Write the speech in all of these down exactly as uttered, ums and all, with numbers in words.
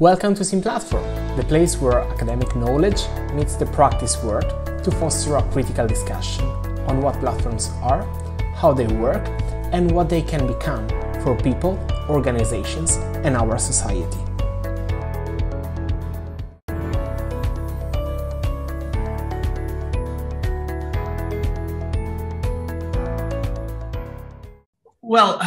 Welcome to Symplatform, the place where academic knowledge meets the practice world to foster a critical discussion on what platforms are, how they work, and what they can become for people, organizations, and our society. Well,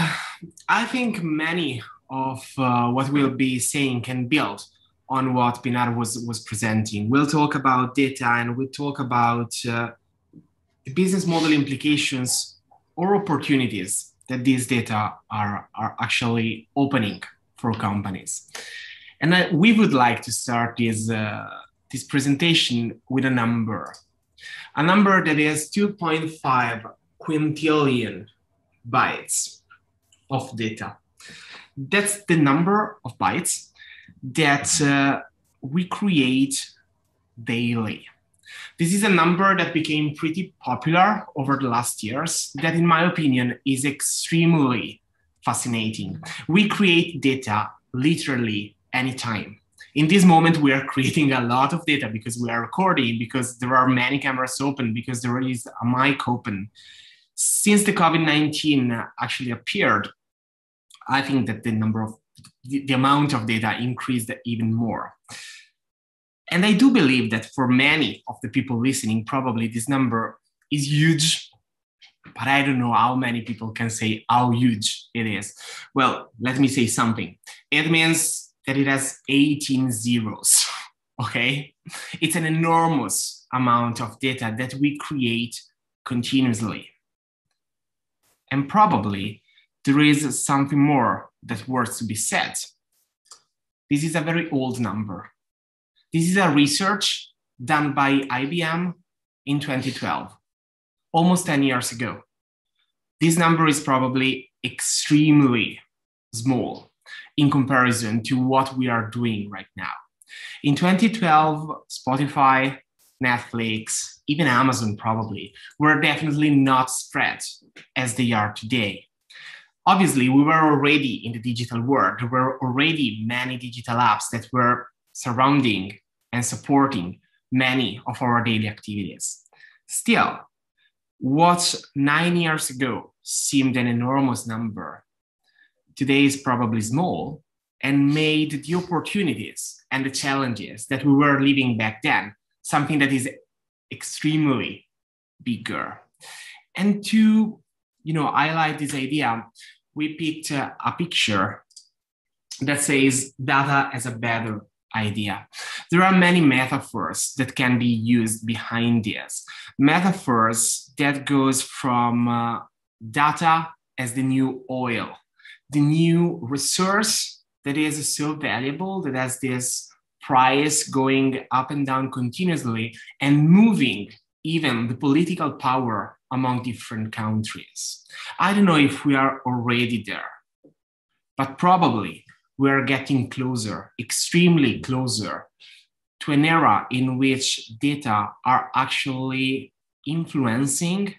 I think many of uh, what we'll be saying can build on what Pinar was, was presenting. We'll talk about data and we'll talk about uh, the business model implications or opportunities that these data are, are actually opening for companies. And I, we would like to start this, uh, this presentation with a number, a number that is two point five quintillion bytes of data. That's the number of bytes that uh, we create daily. This is a number that became pretty popular over the last years that, in my opinion, is extremely fascinating. We create data literally anytime. In this moment, we are creating a lot of data because we are recording, because there are many cameras open, because there is a mic open. Since the COVID nineteen actually appeared, I think that the number of the amount of data increased even more. And I do believe that for many of the people listening, probably this number is huge, but I don't know how many people can say how huge it is. Well, let me say something. It means that it has eighteen zeros, okay? It's an enormous amount of data that we create continuously. And probably there is something more that worth to be said. This is a very old number. This is a research done by I B M in twenty twelve, almost ten years ago. This number is probably extremely small in comparison to what we are doing right now. In twenty twelve, Spotify, Netflix, even Amazon probably, were definitely not spread as they are today. Obviously, we were already in the digital world. There were already many digital apps that were surrounding and supporting many of our daily activities. Still, what nine years ago seemed an enormous number, today is probably small, and made the opportunities and the challenges that we were living back then something that is extremely bigger. And to you know, I like this idea. We picked uh, a picture that says data as a better idea. There are many metaphors that can be used behind this. Metaphors that goes from uh, data as the new oil, the new resource that is so valuable, that has this price going up and down continuously and moving even the political power among different countries. I don't know if we are already there, but probably we are getting closer, extremely closer to an era in which data are actually influencing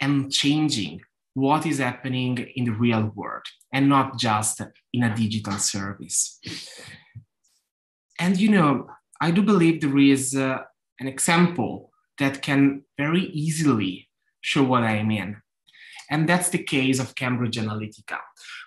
and changing what is happening in the real world and not just in a digital service. And you know, I do believe there is uh, an example that can very easily show what I mean. And that's the case of Cambridge Analytica.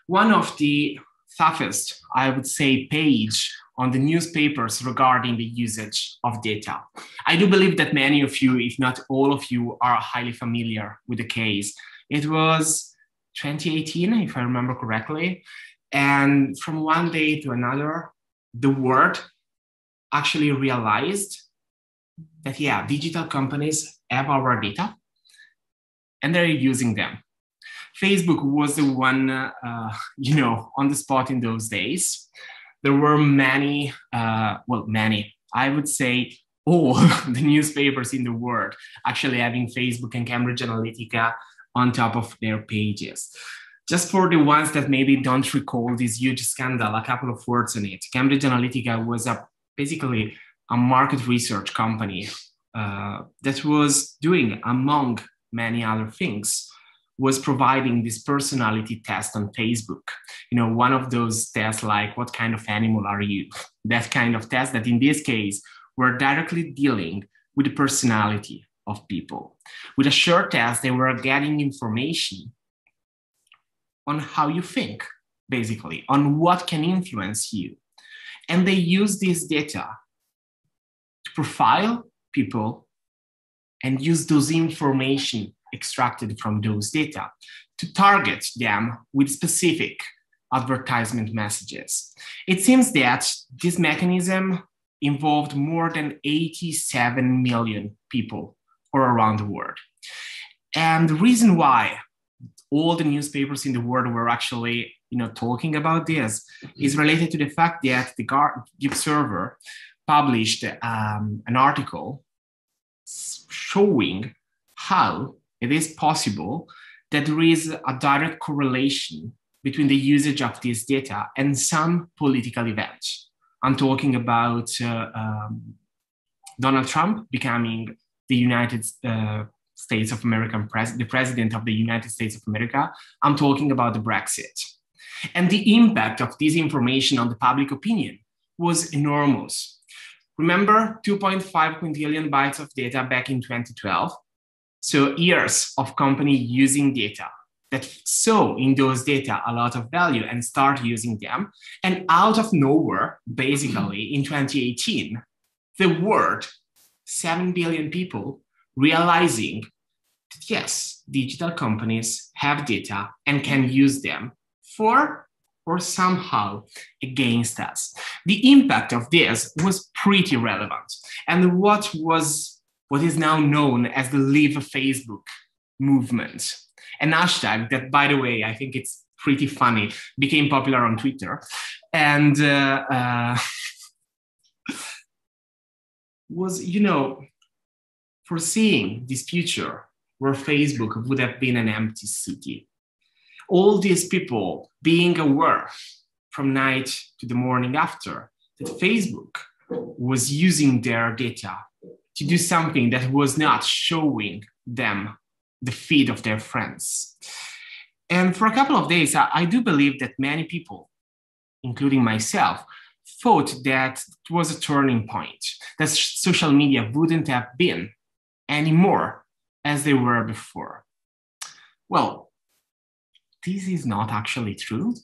One of the toughest, I would say, page on the newspapers regarding the usage of data. I do believe that many of you, if not all of you, are highly familiar with the case. It was twenty eighteen, if I remember correctly. And from one day to another, the world actually realized that, yeah, digital companies have our data, and they're using them. Facebook was the one, uh, you know, on the spot in those days. There were many, uh, well, many, I would say all the newspapers in the world actually having Facebook and Cambridge Analytica on top of their pages. Just for the ones that maybe don't recall this huge scandal, a couple of words on it. Cambridge Analytica was a, basically a market research company uh, that was doing, among many other things, was providing this personality test on Facebook. You know, one of those tests like, what kind of animal are you? That kind of test that in this case, were directly dealing with the personality of people. With a short test, they were getting information on how you think, basically, on what can influence you. And they use this data to profile people and use those information extracted from those data to target them with specific advertisement messages. It seems that this mechanism involved more than eighty-seven million people all around the world. And the reason why all the newspapers in the world were actually, you know, talking about this is related to the fact that the, the Observer published um, an article showing how it is possible that there is a direct correlation between the usage of this data and some political events. I'm talking about uh, um, Donald Trump becoming the United uh, States of American pres- the president of the United States of America. I'm talking about the Brexit. And the impact of this information on the public opinion was enormous. Remember two point five quintillion bytes of data back in twenty twelve? So years of company using data that saw in those data a lot of value and start using them. And out of nowhere, basically in twenty eighteen, the world, seven billion people realizing that yes, digital companies have data and can use them for or somehow against us. The impact of this was pretty relevant. And what was what is now known as the Leave Facebook movement, an hashtag that, by the way, I think it's pretty funny, became popular on Twitter, and uh, uh, was, you know, foreseeing this future where Facebook would have been an empty city. All these people being aware from night to the morning after that Facebook was using their data to do something that was not showing them the feed of their friends. And for a couple of days, I, I do believe that many people, including myself, thought that it was a turning point, that social media wouldn't have been anymore as they were before. Well, this is not actually true.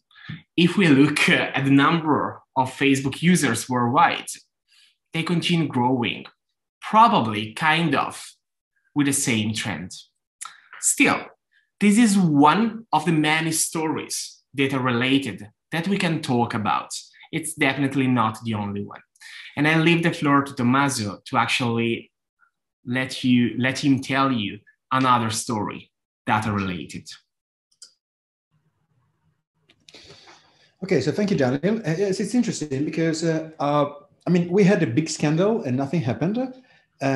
If we look at the number of Facebook users worldwide, they continue growing, probably kind of with the same trend. Still, this is one of the many stories data related that we can talk about. It's definitely not the only one. And I leave the floor to Tommaso to actually let you, let him tell you another story data related. Okay, so thank you, Daniel. Uh, yes, it's interesting because uh, uh, I mean, we had a big scandal and nothing happened. Uh,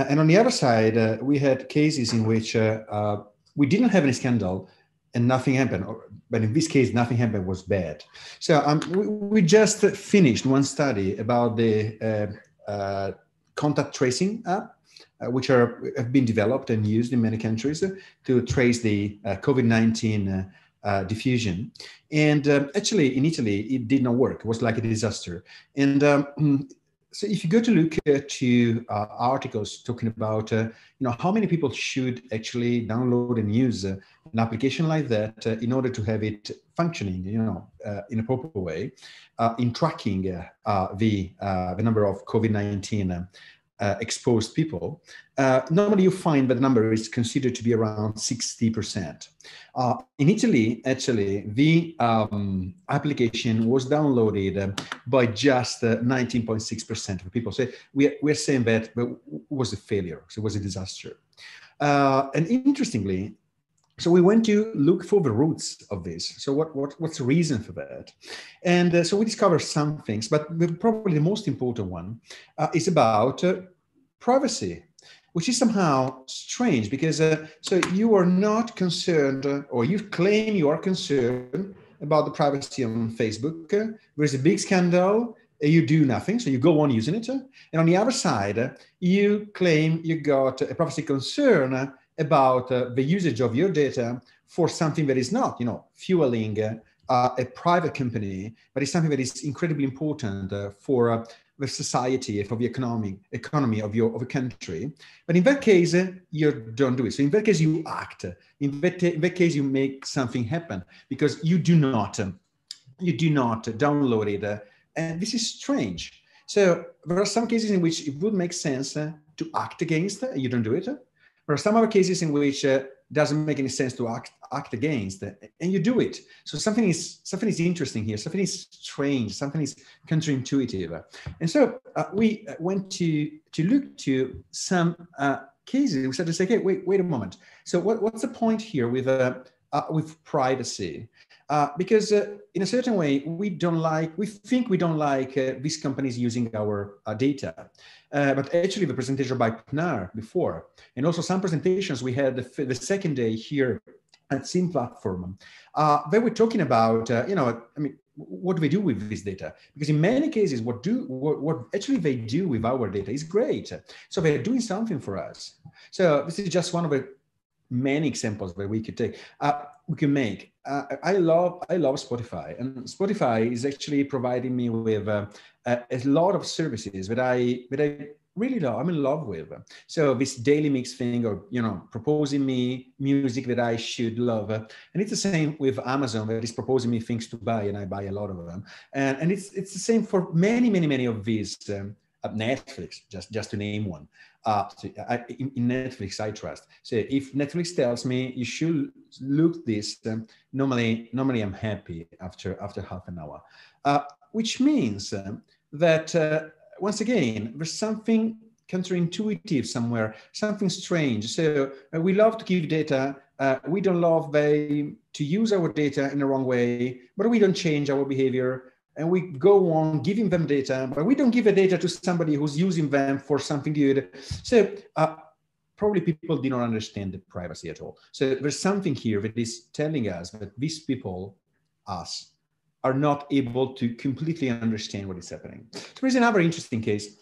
and on the other side, uh, we had cases in which uh, uh, we didn't have any scandal and nothing happened. Or, but in this case, nothing happened was bad. So um, we, we just finished one study about the uh, uh, contact tracing app, uh, which are, have been developed and used in many countries uh, to trace the uh, COVID nineteen uh, Uh, diffusion. And um, actually in Italy, it did not work. It was like a disaster. And um, so if you go to look at to uh, articles talking about, uh, you know, how many people should actually download and use uh, an application like that uh, in order to have it functioning, you know, uh, in a proper way, uh, in tracking uh, uh, the, uh, the number of COVID nineteen uh, Uh, exposed people, uh, normally you find that number is considered to be around sixty percent. Uh, in Italy, actually, the um, application was downloaded uh, by just nineteen point six percent uh, of people. So we, we're saying that but was a failure, so it was a disaster. Uh, and interestingly, so we went to look for the roots of this. So what, what, what's the reason for that? And uh, so we discovered some things, but probably the most important one uh, is about uh, privacy, which is somehow strange because uh, so you are not concerned uh, or you claim you are concerned about the privacy on Facebook. Uh, there's a big scandal. You do nothing, so you go on using it. Uh, and on the other side, uh, you claim you got a privacy concern uh, about uh, the usage of your data for something that is not, you know, fueling uh, uh, a private company, but it's something that is incredibly important uh, for uh, the society, for the economic economy of your of a country. But in that case, uh, you don't do it. So in that case, you act. In that, in that case, you make something happen, because you do not, um, you do not download it. Uh, and this is strange. So there are some cases in which it would make sense uh, to act against, uh, you don't do it. There are some other cases in which uh, doesn't make any sense to act act against, uh, and you do it. So something is something is interesting here. Something is strange. Something is counterintuitive. And so uh, we went to to look to some uh, cases. We started to say, "Okay, wait, wait a moment. So what, what's the point here with uh, uh, with privacy?" Uh, because uh, in a certain way, we don't like, we think we don't like uh, these companies using our uh, data. Uh, but actually the presentation by Pinar before, and also some presentations we had the, the second day here at Symplatform, uh, they were talking about, uh, you know, I mean, what do we do with this data? Because in many cases, what do what, what actually they do with our data is great. So they're doing something for us. So this is just one of the many examples that we could take, uh, we can make. Uh, I love, I love Spotify, and Spotify is actually providing me with uh, a, a lot of services that I, that I really love. I'm in love with. So this daily mix thing, or you know, proposing me music that I should love, and it's the same with Amazon that is proposing me things to buy, and I buy a lot of them. And and it's it's the same for many, many, many of these. Um, Netflix, just just to name one. Uh, so I, in, in Netflix, I trust. So if Netflix tells me you should look this, um, normally normally I'm happy after after half an hour, uh, which means um, that uh, once again there's something counterintuitive somewhere, something strange. So uh, we love to give data. Uh, we don't love they, to use our data in the wrong way, but we don't change our behavior. And we go on giving them data, but we don't give the data to somebody who's using them for something good. So uh, probably people do not understand the privacy at all. So there's something here that is telling us that these people, us, are not able to completely understand what is happening. There is another interesting case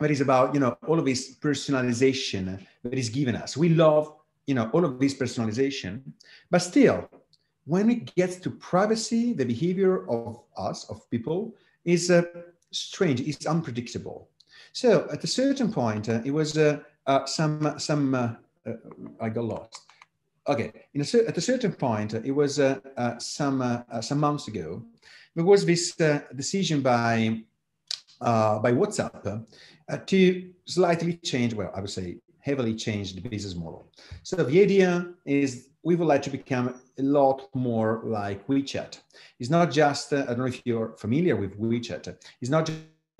that is about, you know, all of this personalization that is given us. We love, you know, all of this personalization, but still, when it gets to privacy, the behavior of us, of people, is uh, strange, it's unpredictable. So at a certain point, uh, it was uh, uh, some, some uh, uh, I got lost. Okay, In a, at a certain point, uh, it was uh, uh, some, uh, uh, some months ago, there was this uh, decision by, uh, by WhatsApp uh, to slightly change, well, I would say heavily change the business model. So the idea is, we would like to become a lot more like WeChat. It's not just, uh, I don't know if you're familiar with WeChat, it's not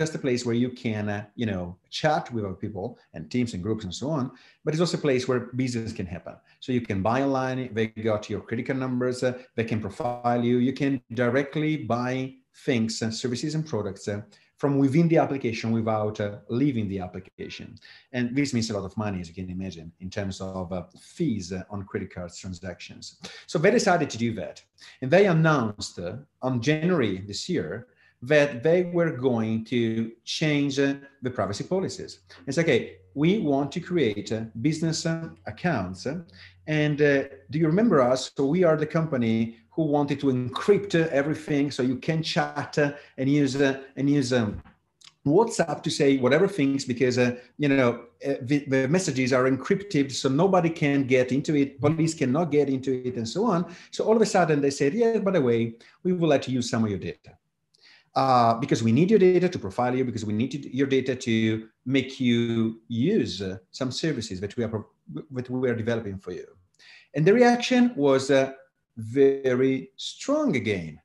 just a place where you can, uh, you know, chat with other people and teams and groups and so on, but it's also a place where business can happen. So you can buy online, they got your credit card numbers, uh, they can profile you, you can directly buy things and services and products uh, from within the application without uh, leaving the application. And this means a lot of money, as you can imagine, in terms of uh, fees uh, on credit cards transactions. So they decided to do that. And they announced uh, on January this year that they were going to change uh, the privacy policies. It's okay, we want to create uh, business uh, accounts. Uh, and uh, do you remember us? So we are the company who wanted to encrypt everything so you can chat uh, and use uh, and use um, WhatsApp to say whatever things, because uh, you know uh, the, the messages are encrypted, so nobody can get into it, police cannot get into it, and so on. So all of a sudden they said, yeah, by the way, we would like to use some of your data uh, because we need your data to profile you, because we need to, your data to make you use uh, some services that we are that we are developing for you. And the reaction was. Uh, very strong again.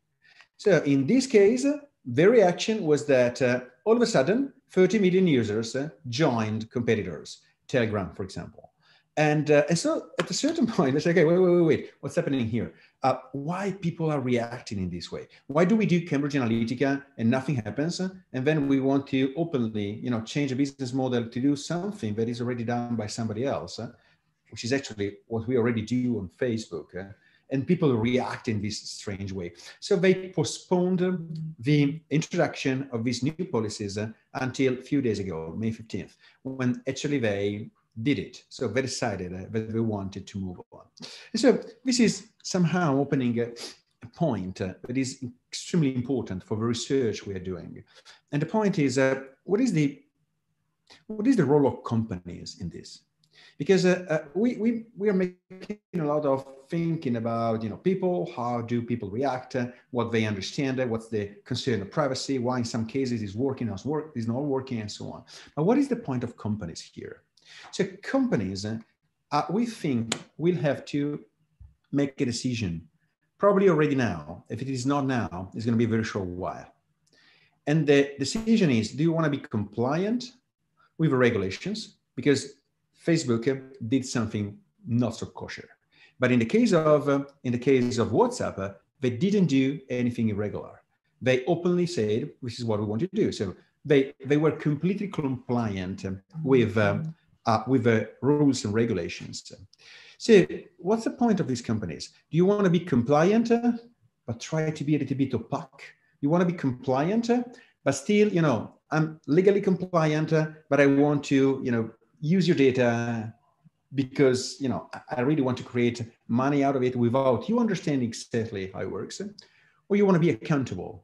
So in this case, uh, the reaction was that uh, all of a sudden, thirty million users uh, joined competitors, Telegram, for example. And, uh, and so at a certain point, they say, okay, wait, wait, wait, wait, what's happening here? Uh, why people are reacting in this way? Why do we do Cambridge Analytica and nothing happens? Uh, and then we want to openly, you know, change a business model to do something that is already done by somebody else, uh, which is actually what we already do on Facebook. Uh, And people react in this strange way. So they postponed um, the introduction of these new policies uh, until a few days ago, May fifteenth, when actually they did it. So they decided that they wanted to move on. And so this is somehow opening a, a point that is extremely important for the research we are doing. And the point is, uh, what is the what is the role of companies in this? Because uh, uh, we, we, we are making a lot of thinking about, you know, people, how do people react, uh, what they understand, uh, what's the concern of privacy, why in some cases is working, is work, is not working, and so on. But what is the point of companies here? So companies, uh, uh, we think, will have to make a decision, probably already now. If it is not now, it's going to be a very short while. And the decision is, do you want to be compliant with the regulations? Because Facebook did something not so kosher, but in the case of uh, in the case of WhatsApp, uh, they didn't do anything irregular. They openly said, "This is what we want to do." So they they were completely compliant um, with um, uh, with the uh, rules and regulations. So what's the point of these companies? Do you want to be compliant, uh, but try to be a little bit opaque? You want to be compliant, uh, but still, you know, I'm legally compliant, uh, but I want to, you know, use your data because, you know, I really want to create money out of it without you understanding exactly how it works. Or you want to be accountable,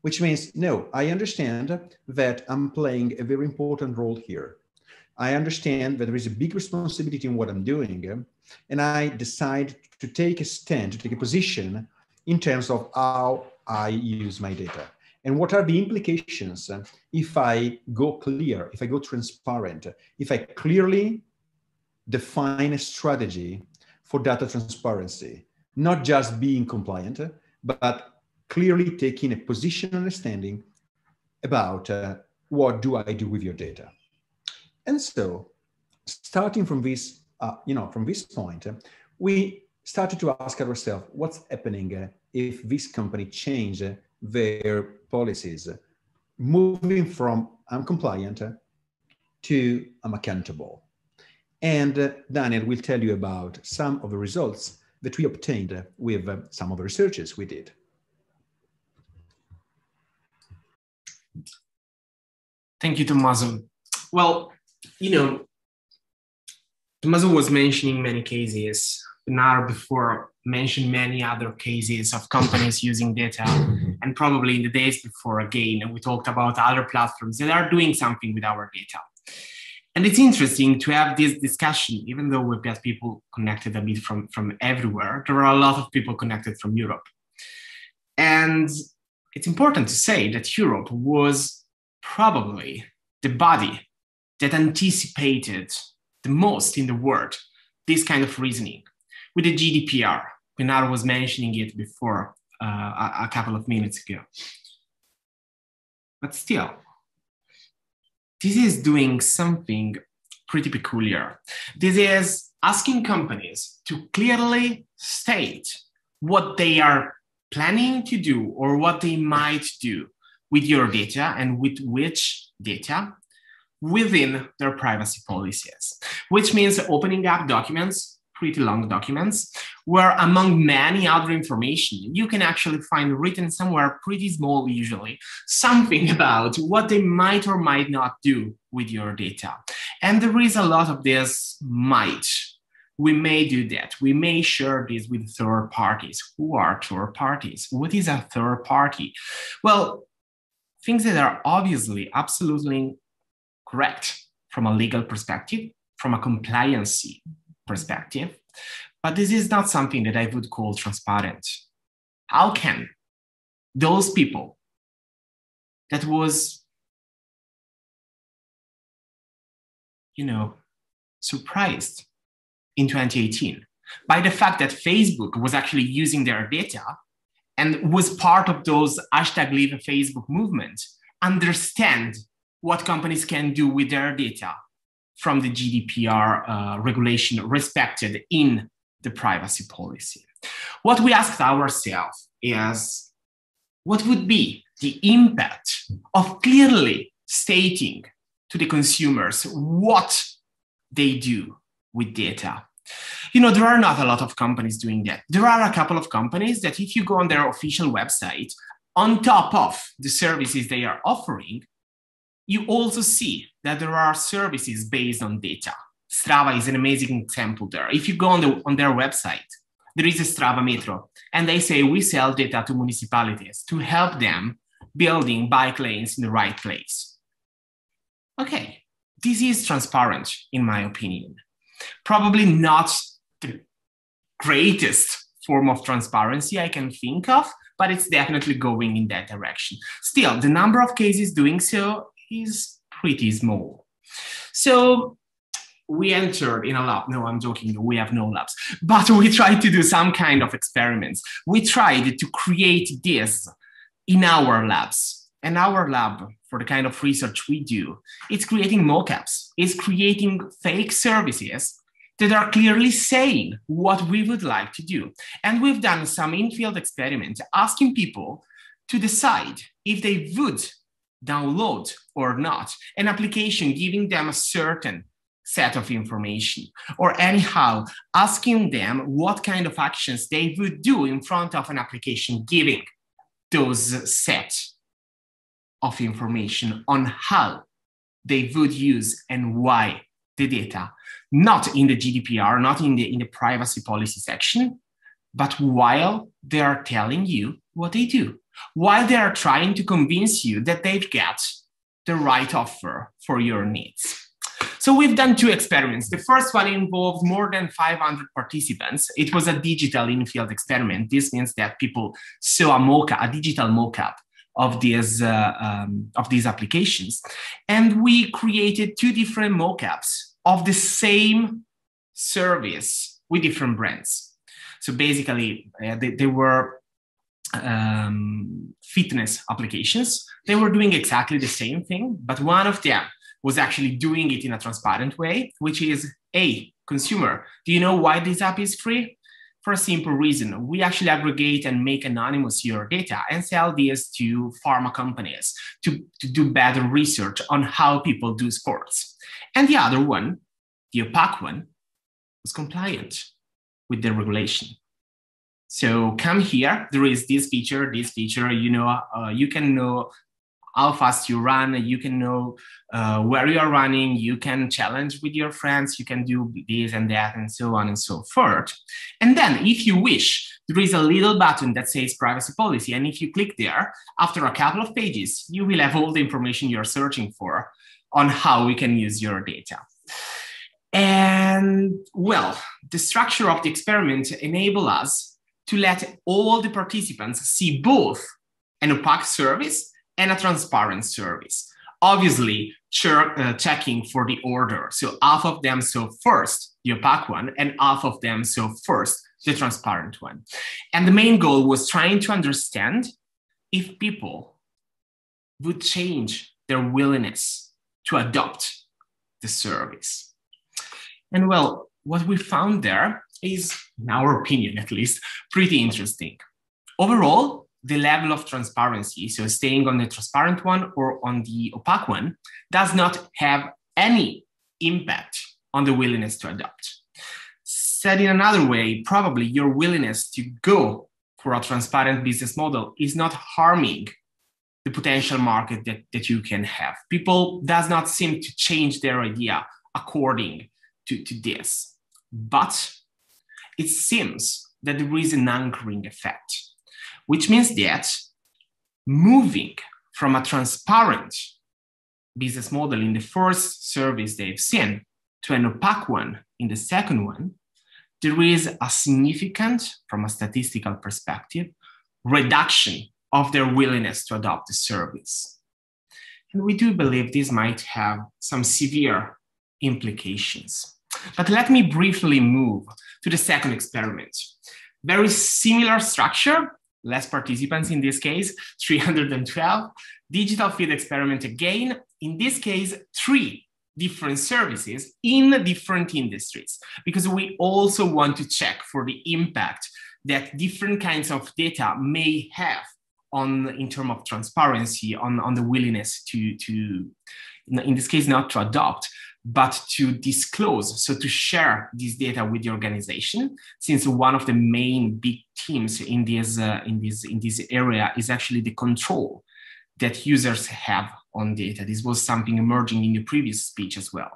which means, no, I understand that I'm playing a very important role here. I understand that there is a big responsibility in what I'm doing, and I decide to take a stand, to take a position in terms of how I use my data. And what are the implications if I go clear, if I go transparent, if I clearly define a strategy for data transparency, not just being compliant, but clearly taking a position understanding about uh, what do I do with your data. And so starting from this, uh, you know, from this point, uh, we started to ask ourselves, what's happening uh, if this company change uh, their policies, moving from I'm compliant to I'm accountable. And Daniel will tell you about some of the results that we obtained with some of the researches we did. Thank you, Tommaso. Well, you know, Tommaso was mentioning many cases. Pinar before mentioned many other cases of companies using data, and probably in the days before, again, we talked about other platforms that are doing something with our data. And it's interesting to have this discussion, even though we've got people connected a bit from, from everywhere. There are a lot of people connected from Europe. And it's important to say that Europe was probably the body that anticipated the most in the world this kind of reasoning. With the G D P R, Pinar was mentioning it before uh, a, a couple of minutes ago. But still, this is doing something pretty peculiar. This is asking companies to clearly state what they are planning to do or what they might do with your data and with which data within their privacy policies, which means opening up documents, pretty long documents, where among many other information, you can actually find written somewhere pretty small usually, something about what they might or might not do with your data. And there is a lot of this might. We may do that. We may share this with third parties. Who are third parties? What is a third party? Well, things that are obviously absolutely correct from a legal perspective, from a compliancy perspective, but this is not something that I would call transparent. How can those people that was, you know, surprised in twenty eighteen by the fact that Facebook was actually using their data and was part of those hashtag leave Facebook movement, understand what companies can do with their data from the G D P R uh, regulation respected in the privacy policy. What we asked ourselves is, what would be the impact of clearly stating to the consumers what they do with data? You know, there are not a lot of companies doing that. There are a couple of companies that if you go on their official website, on top of the services they are offering, you also see that there are services based on data. Strava is an amazing example there. If you go on the on their website, there is a Strava Metro, and they say we sell data to municipalities to help them building bike lanes in the right place. Okay, this is transparent, in my opinion. Probably not the greatest form of transparency I can think of, but it's definitely going in that direction. Still, the number of cases doing so is pretty small. So we entered in a lab. No, I'm joking. We have no labs, but we tried to do some kind of experiments. We tried to create this in our labs. And our lab, for the kind of research we do, it's creating mockups. It's creating fake services that are clearly saying what we would like to do. And we've done some in-field experiments asking people to decide if they would download or not an application giving them a certain set of information, or anyhow asking them what kind of actions they would do in front of an application giving those set of information on how they would use and why the data, not in the G D P R, not in the, in the privacy policy section, but while they are telling you what they do, while they are trying to convince you that they've got the right offer for your needs. So we've done two experiments. The first one involved more than five hundred participants. It was a digital in-field experiment. This means that people saw a mock-up, a digital mock-up of these uh, um, of these applications, and we created two different mockups of the same service with different brands. So basically, uh, they, they were um, fitness applications. They were doing exactly the same thing, but one of them was actually doing it in a transparent way, which is, hey, consumer, do you know why this app is free? For a simple reason, we actually aggregate and make anonymous your data and sell this to pharma companies to, to do better research on how people do sports. And the other one, the opaque one, was compliant with the regulation. So come here, there is this feature, this feature, you know, uh, you can know how fast you run, you can know uh, where you are running, you can challenge with your friends, you can do this and that and so on and so forth. And then if you wish, there is a little button that says privacy policy. And if you click there, after a couple of pages, you will have all the information you're searching for on how we can use your data. And well, the structure of the experiment enabled us to let all the participants see both an opaque service and a transparent service, obviously check, uh, checking for the order. So half of them saw first the opaque one and half of them saw first the transparent one. And the main goal was trying to understand if people would change their willingness to adopt the service. And well, what we found there is, in our opinion at least, pretty interesting. Overall, the level of transparency, so staying on the transparent one or on the opaque one, does not have any impact on the willingness to adopt. Said in another way, probably your willingness to go for a transparent business model is not harming the potential market that, that you can have. People does not seem to change their idea according to, to this, but it seems that there is an anchoring effect, which means that moving from a transparent business model in the first service they've seen to an opaque one in the second one, there is a significant, from a statistical perspective, reduction of their willingness to adopt the service. And we do believe this might have some severe implications. But let me briefly move to the second experiment. Very similar structure, less participants in this case, three hundred twelve. Digital field experiment again, in this case, three different services in different industries, because we also want to check for the impact that different kinds of data may have on, in terms of transparency, on, on the willingness to, to, in this case, not to adopt, but to disclose, so to share this data with the organization, since one of the main big themes in this, uh, in this, in this area is actually the control that users have on data. This was something emerging in the previous speech as well.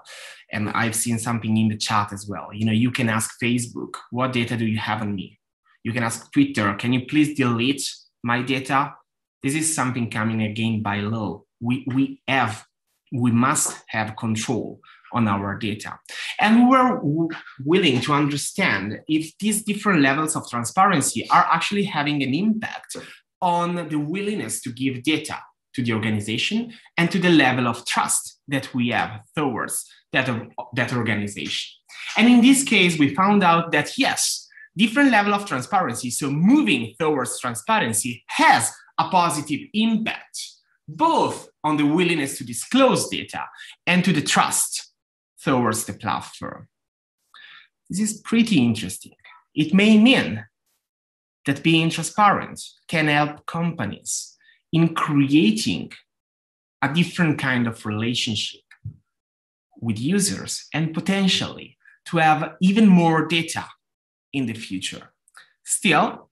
And I've seen something in the chat as well. You know, you can ask Facebook, what data do you have on me? You can ask Twitter, can you please delete my data? This is something coming again by law. We, we have, we must have control on our data. And we're w- willing to understand if these different levels of transparency are actually having an impact on the willingness to give data to the organization and to the level of trust that we have towards that, that organization. And in this case, we found out that yes, different level of transparency, so moving towards transparency has a positive impact, both on the willingness to disclose data and to the trust towards the platform. This is pretty interesting. It may mean that being transparent can help companies in creating a different kind of relationship with users and potentially to have even more data in the future. Still,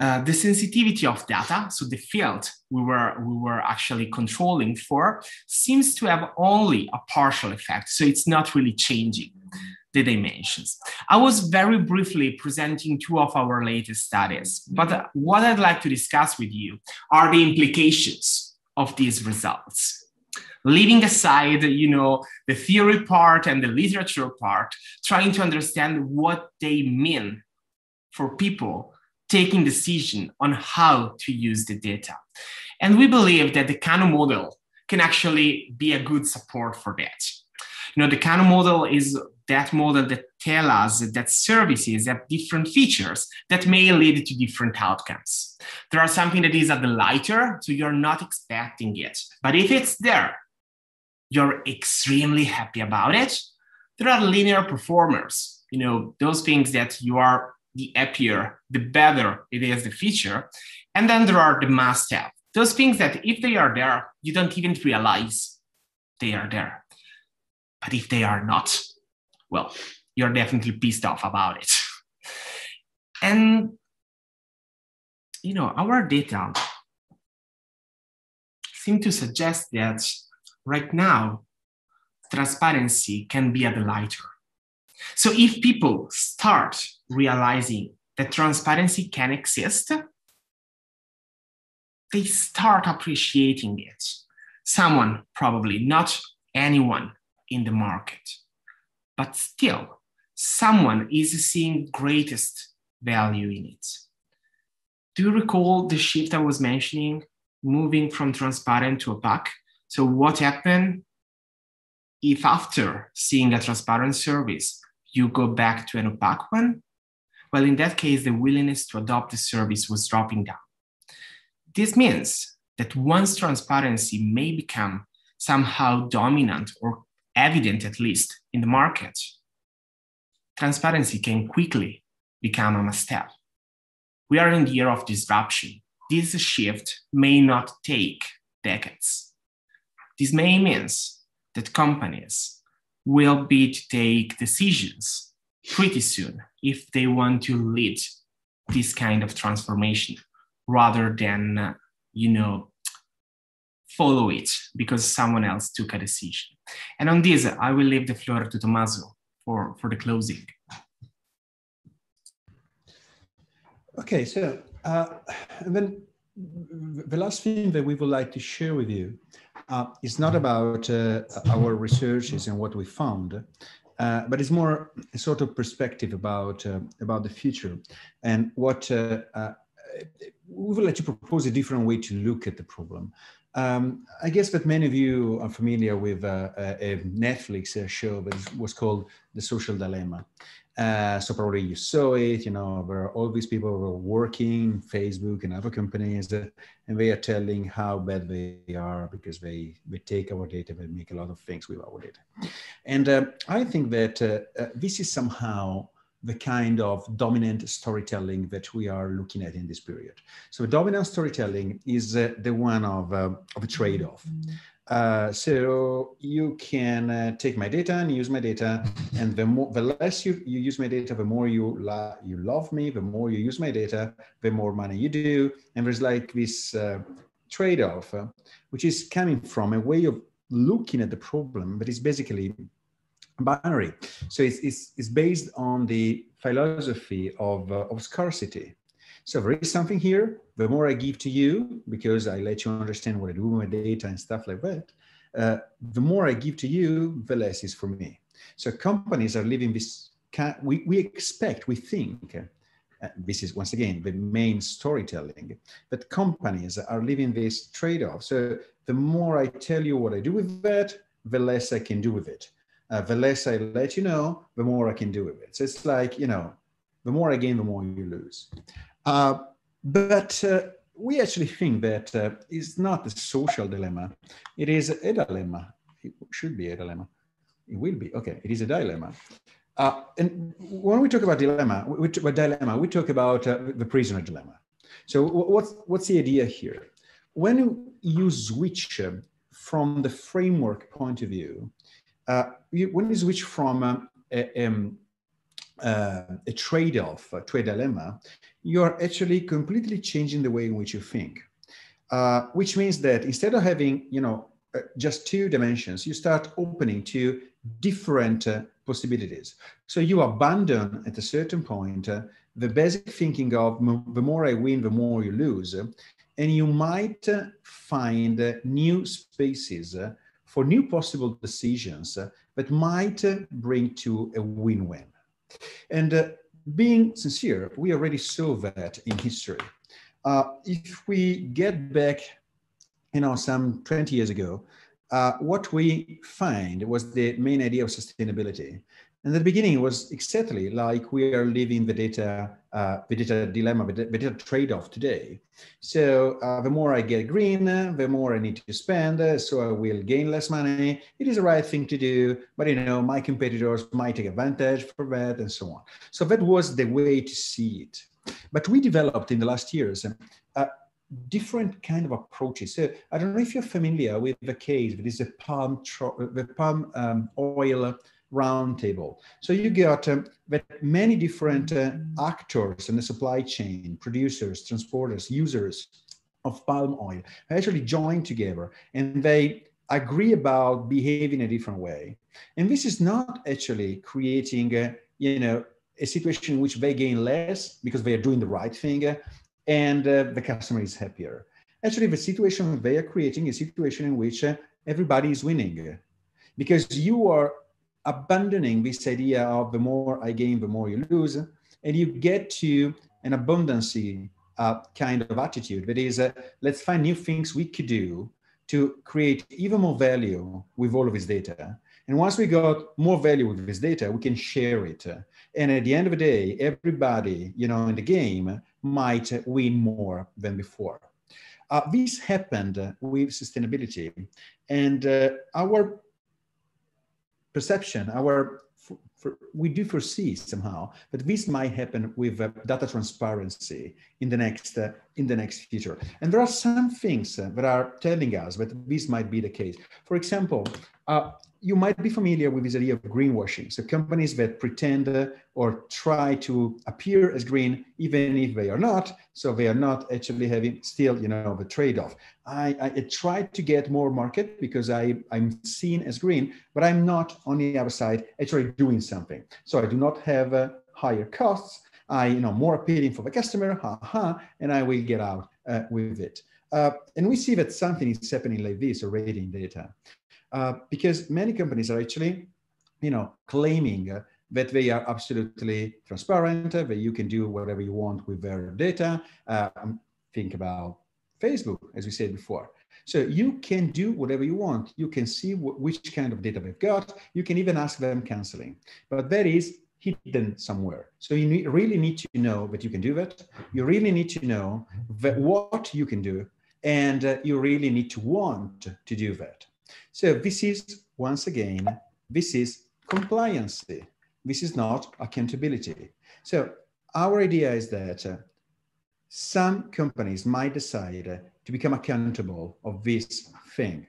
uh, the sensitivity of data, so the field we were, we were actually controlling for, seems to have only a partial effect, so it's not really changing the dimensions. I was very briefly presenting two of our latest studies, but what I'd like to discuss with you are the implications of these results. Leaving aside, you know, the theory part and the literature part, trying to understand what they mean for people taking decision on how to use the data. And we believe that the Kano model can actually be a good support for that. You know, the Kano model is that model that tells us that services have different features that may lead to different outcomes. There are something that is at the lighter, so you're not expecting it. But if it's there, you're extremely happy about it. There are linear performers, you know, those things that you are the happier, the better it is the feature. And then there are the must-have, those things that if they are there, you don't even realize they are there. But if they are not, well, you're definitely pissed off about it. And, you know, our data seem to suggest that right now, transparency can be a lighter. So if people start realizing that transparency can exist, they start appreciating it. Someone probably, not anyone in the market. But still, someone is seeing greatest value in it. Do you recall the shift I was mentioning, moving from transparent to opaque? So what happened if after seeing a transparent service, you go back to an opaque one? Well, in that case, the willingness to adopt the service was dropping down. This means that once transparency may become somehow dominant or evident, at least in the market, transparency can quickly become a must-have. We are in the year of disruption. This shift may not take decades. This may mean that companies will be to take decisions pretty soon if they want to lead this kind of transformation rather than, you know, follow it because someone else took a decision. And on this, I will leave the floor to Tommaso for, for the closing. Okay, so uh, then the last thing that we would like to share with you uh, is not about uh, our researches and what we found, uh, but it's more a sort of perspective about, uh, about the future and what uh, uh, we would like to propose a different way to look at the problem. Um, I guess that many of you are familiar with uh, a Netflix show that was called The Social Dilemma. Uh, so probably you saw it, you know, where all these people were working, Facebook and other companies, uh, and they are telling how bad they are because they, they take our data, they make a lot of things with our data. And uh, I think that uh, uh, this is somehow the kind of dominant storytelling that we are looking at in this period. So dominant storytelling is uh, the one of, uh, of a trade-off. Uh, so you can uh, take my data and use my data, and the, more, the less you, you use my data, the more you, la- you love me, the more you use my data, the more money you do. And there's like this uh, trade-off, uh, which is coming from a way of looking at the problem that is basically binary. So it's, it's, it's based on the philosophy of, uh, of scarcity. So there is something here, the more I give to you, because I let you understand what I do with my data and stuff like that, uh, the more I give to you, the less is for me. So companies are living this, we, we expect, we think, uh, this is once again the main storytelling, that companies are living this trade-off. So the more I tell you what I do with that, the less I can do with it. Uh, the less I let you know, the more I can do with it. So it's like, you know, the more I gain, the more you lose. Uh, but uh, we actually think that uh, it's not a social dilemma. It is a dilemma. It should be a dilemma. It will be. Okay, it is a dilemma. Uh, and when we talk about dilemma, we, we, dilemma, we talk about uh, the prisoner dilemma. So what's, what's the idea here? When you switch uh, from the framework point of view, uh, you, when you switch from um, a, um, uh, a trade-off uh, to a dilemma, you're actually completely changing the way in which you think, uh, which means that instead of having, you know, uh, just two dimensions, you start opening to different uh, possibilities. So you abandon at a certain point uh, the basic thinking of the more I win, the more you lose, uh, and you might uh, find uh, new spaces uh, for new possible decisions uh, that might uh, bring to a win-win. And uh, being sincere, we already saw that in history. Uh, if we get back, you know, some twenty years ago, uh, what we find was the main idea of sustainability. And at the beginning, it was exactly like we are living the data, uh, the data dilemma, the data trade-off today. So uh, the more I get green, the more I need to spend, uh, so I will gain less money. It is the right thing to do, but you know, my competitors might take advantage for that and so on. So that was the way to see it. But we developed in the last years uh, different kind of approaches. So I don't know if you're familiar with the case, but it's the palm, the palm um, oil round table. So you got um, many different uh, actors in the supply chain, producers, transporters, users of palm oil, actually join together and they agree about behaving a different way. And this is not actually creating a, you know, a situation in which they gain less because they are doing the right thing and uh, the customer is happier. Actually, the situation they are creating is a situation in which uh, everybody is winning, because you are abandoning this idea of the more I gain, the more you lose, and you get to an abundance uh, kind of attitude that is, uh, let's find new things we could do to create even more value with all of this data. And once we got more value with this data, we can share it. And at the end of the day, everybody, you know, in the game might win more than before. Uh, this happened with sustainability, and uh, our perception, our, for, for, we do foresee somehow that this might happen with uh, data transparency in the next uh, in the next future. And there are some things uh, that are telling us that this might be the case. For example, uh, you might be familiar with this idea of greenwashing. So companies that pretend uh, or try to appear as green, even if they are not. So they are not actually having still, you know, the trade-off. I, I, I try to get more market because I, I'm seen as green, but I'm not on the other side actually doing something. So I do not have uh, higher costs. I, you know, more appealing for the customer, ha ha, and I will get out uh, with it. Uh, and we see that something is happening like this already in data. Uh, because many companies are actually, you know, claiming uh, that they are absolutely transparent, uh, that you can do whatever you want with their data. Uh, think about Facebook, as we said before. So you can do whatever you want. You can see wh which kind of data they've got. You can even ask them canceling, but that is hidden somewhere. So you need, really need to know that you can do that. You really need to know that what you can do, and uh, you really need to want to do that. So this is, once again, this is compliancy. This is not accountability. So our idea is that uh, some companies might decide uh, to become accountable of this thing,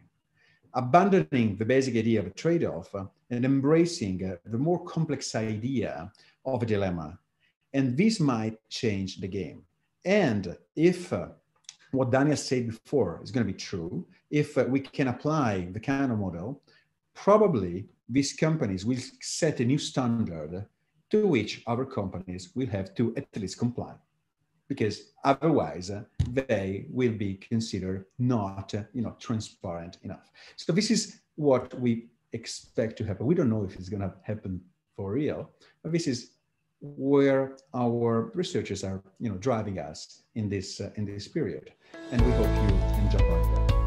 abandoning the basic idea of a trade-off uh, and embracing uh, the more complex idea of a dilemma. And this might change the game. And if uh, what Daniel said before is going to be true. If uh, we can apply the Kano model, probably these companies will set a new standard to which other companies will have to at least comply, because otherwise uh, they will be considered not uh, you know, transparent enough. So this is what we expect to happen. We don't know if it's going to happen for real, but this is where our researchers are you know, driving us in this, uh, in this period. And we hope you enjoy that.